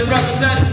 Cleveland represent.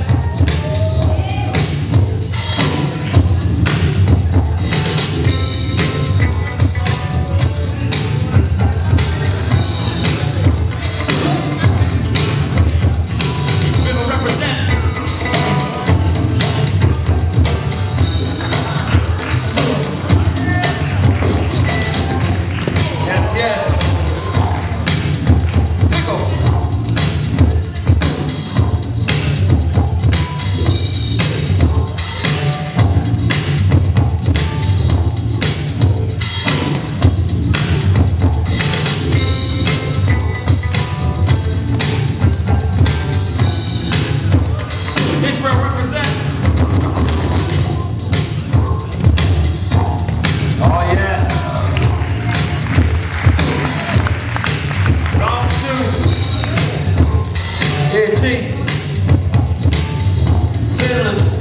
Finland.